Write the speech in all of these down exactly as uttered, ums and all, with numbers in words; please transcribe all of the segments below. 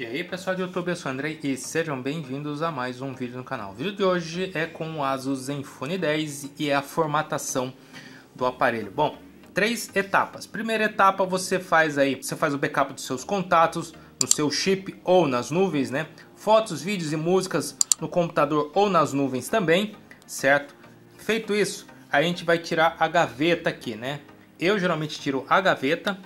E aí pessoal do YouTube, eu sou o Andrei e sejam bem-vindos a mais um vídeo no canal. O vídeo de hoje é com o Asus Zenfone dez e é a formatação do aparelho. Bom, três etapas. Primeira etapa, você faz aí, você faz o backup dos seus contatos no seu chip ou nas nuvens, né? Fotos, vídeos e músicas no computador ou nas nuvens também, certo? Feito isso, a gente vai tirar a gaveta aqui, né? Eu geralmente tiro a gaveta.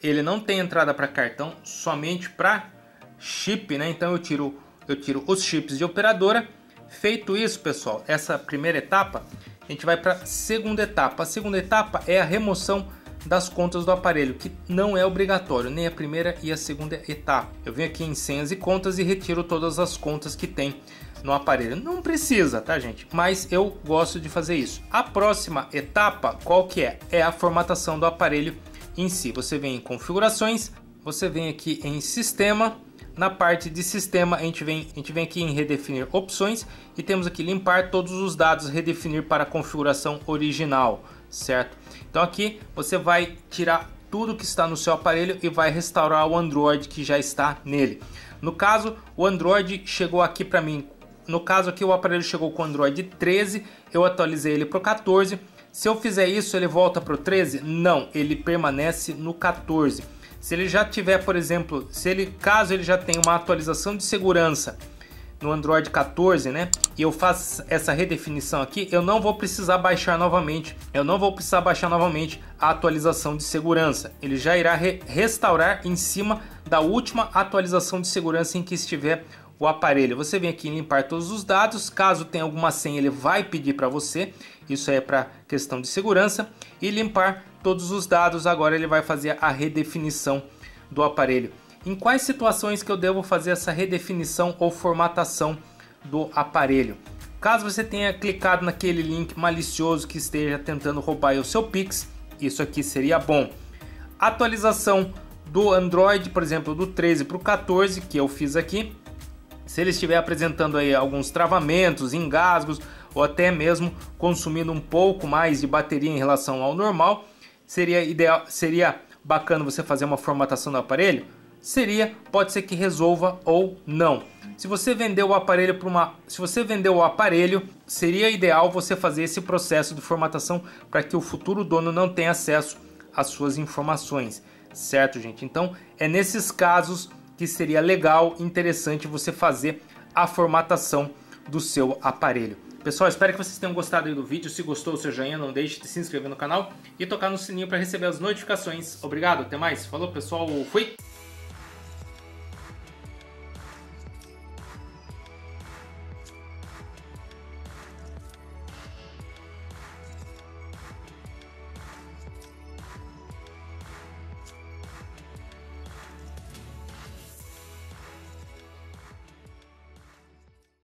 Ele não tem entrada para cartão, somente para chip, né? Então eu tiro, eu tiro os chips de operadora. Feito isso, pessoal, essa primeira etapa, a gente vai para a segunda etapa. A segunda etapa é a remoção das contas do aparelho, que não é obrigatório, nem a primeira e a segunda etapa. Eu venho aqui em senhas e contas e retiro todas as contas que tem no aparelho. Não precisa, tá, gente? Mas eu gosto de fazer isso. A próxima etapa, qual que é? É a formatação do aparelho em si. Você vem em configurações, você vem aqui em sistema. Na parte de sistema, a gente vem, a gente vem aqui em redefinir opções e temos aqui limpar todos os dados, redefinir para a configuração original, certo? Então aqui você vai tirar tudo que está no seu aparelho e vai restaurar o Android que já está nele. No caso, o Android chegou aqui para mim. No caso aqui, o aparelho chegou com o Android treze, eu atualizei ele para o quatorze. Se eu fizer isso, ele volta para o treze? Não, ele permanece no quatorze. Se ele já tiver, por exemplo, se ele, caso ele já tenha uma atualização de segurança no Android quatorze, né? E eu faço essa redefinição aqui, eu não vou precisar baixar novamente. Eu não vou precisar baixar novamente a atualização de segurança. Ele já irá re restaurar em cima da última atualização de segurança em que estiver o aparelho. Você vem aqui em limpar todos os dados, caso tenha alguma senha ele vai pedir para você, isso aí é para questão de segurança, e limpar todos os dados, agora ele vai fazer a redefinição do aparelho. Em quais situações que eu devo fazer essa redefinição ou formatação do aparelho? Caso você tenha clicado naquele link malicioso que esteja tentando roubar o seu Pix, isso aqui seria bom. Atualização do Android, por exemplo, do treze para o quatorze, que eu fiz aqui. Se ele estiver apresentando aí alguns travamentos, engasgos ou até mesmo consumindo um pouco mais de bateria em relação ao normal, seria ideal, seria bacana você fazer uma formatação do aparelho? Seria, pode ser que resolva ou não. Se você vendeu o aparelho para uma, se você vendeu o aparelho, seria ideal você fazer esse processo de formatação para que o futuro dono não tenha acesso às suas informações, certo, gente? Então, é nesses casos que seria legal, interessante você fazer a formatação do seu aparelho. Pessoal, espero que vocês tenham gostado aí do vídeo. Se gostou, seu joinha, não deixe de se inscrever no canal e tocar no sininho para receber as notificações. Obrigado, até mais. Falou, pessoal. Fui!